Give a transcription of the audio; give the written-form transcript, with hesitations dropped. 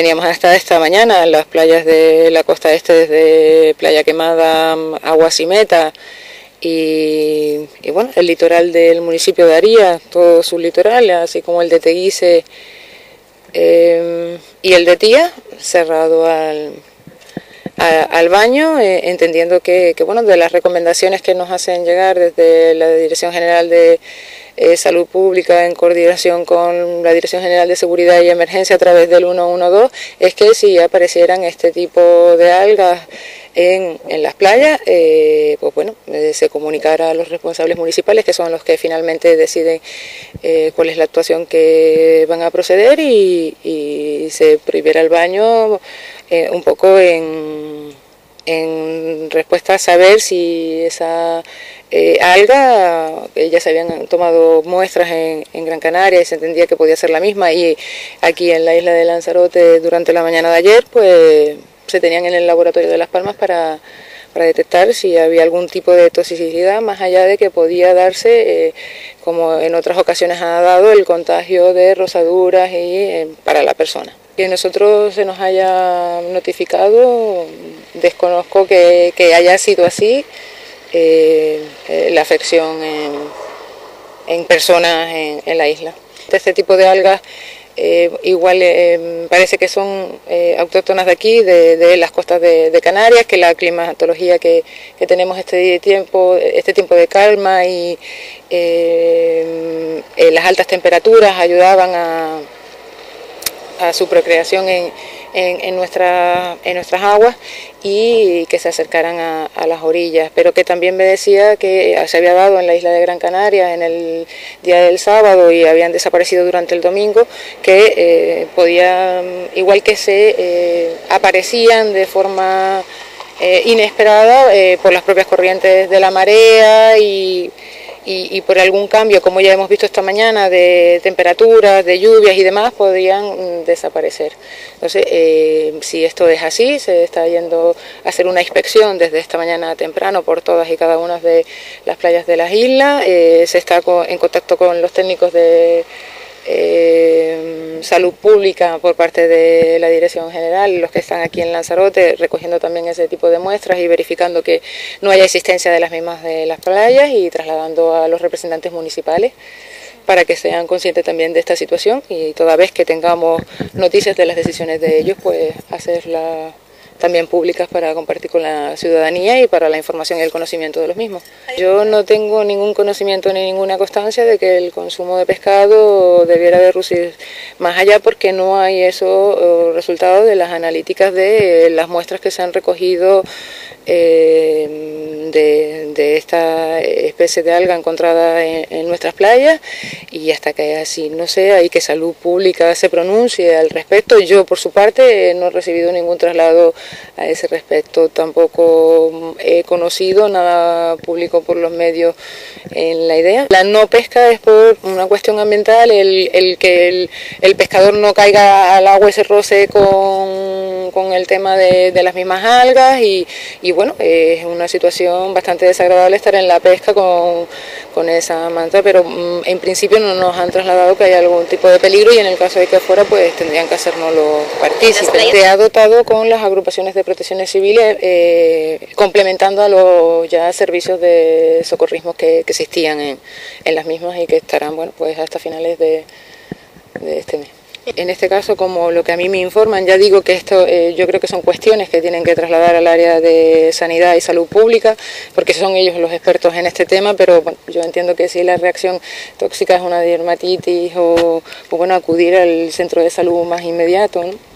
teníamos hasta esta mañana en las playas de la costa este, desde Playa Quemada, Aguasimeta y bueno, el litoral del municipio de Aría, todo su litoral, así como el de Teguise y el de Tía, cerrado al baño, entendiendo que bueno, de las recomendaciones que nos hacen llegar desde la Dirección General de Salud Pública, en coordinación con la Dirección General de Seguridad y Emergencia a través del 112, es que si aparecieran este tipo de algas en las playas, pues bueno, se comunicará a los responsables municipales, que son los que finalmente deciden cuál es la actuación que van a proceder, y se prohibiera el baño un poco en respuesta a saber si esa alga, ya se habían tomado muestras en Gran Canaria y se entendía que podía ser la misma, y aquí en la isla de Lanzarote durante la mañana de ayer pues se tenían en el laboratorio de Las Palmas para detectar si había algún tipo de toxicidad, más allá de que podía darse, como en otras ocasiones ha dado, el contagio de rozaduras y para la persona. Que nosotros se nos haya notificado, desconozco que haya sido así. La afección en personas en la isla. Este tipo de algas igual parece que son autóctonas de aquí, de las costas de Canarias, que la climatología que tenemos este tiempo de calma y las altas temperaturas ayudaban a su procreación en nuestras aguas, y que se acercaran a las orillas. Pero que también me decía que se había dado en la isla de Gran Canaria en el día del sábado y habían desaparecido durante el domingo, que podía, igual que se aparecían de forma inesperada por las propias corrientes de la marea y por algún cambio, como ya hemos visto esta mañana, de temperaturas, de lluvias y demás, podrían desaparecer. Entonces, si esto es así, se está yendo a hacer una inspección desde esta mañana temprano por todas y cada una de las playas de las islas. Se está en contacto con los técnicos de salud pública por parte de la Dirección General, los que están aquí en Lanzarote, recogiendo también ese tipo de muestras y verificando que no haya existencia de las mismas de las playas, y trasladando a los representantes municipales para que sean conscientes también de esta situación, y toda vez que tengamos noticias de las decisiones de ellos, pues hacerlas también públicas para compartir con la ciudadanía y para la información y el conocimiento de los mismos. Yo no tengo ningún conocimiento ni ninguna constancia de que el consumo de pescado debiera de reducir más allá, porque no hay esos resultados de las analíticas de las muestras que se han recogido de esta especie de alga encontrada en nuestras playas, y hasta que así no sea y que Salud Pública se pronuncie al respecto, yo por su parte no he recibido ningún traslado a ese respecto, tampoco he conocido nada público por los medios en la idea. La no pesca es por una cuestión ambiental, el que el pescador no caiga al agua y se roce con el tema de las mismas algas, y bueno, es una situación bastante desagradable estar en la pesca con esa manta, pero en principio no nos han trasladado que haya algún tipo de peligro, y en el caso de que fuera, pues tendrían que hacernos los partícipes. Se ha dotado con las agrupaciones de protecciones civiles, complementando a los ya servicios de socorrismo que existían en las mismas, y que estarán, bueno, pues hasta finales de este mes. En este caso, como lo que a mí me informan, ya digo que esto, yo creo que son cuestiones que tienen que trasladar al área de sanidad y salud pública, porque son ellos los expertos en este tema, pero bueno, yo entiendo que si la reacción tóxica es una dermatitis, o bueno, acudir al centro de salud más inmediato, ¿no?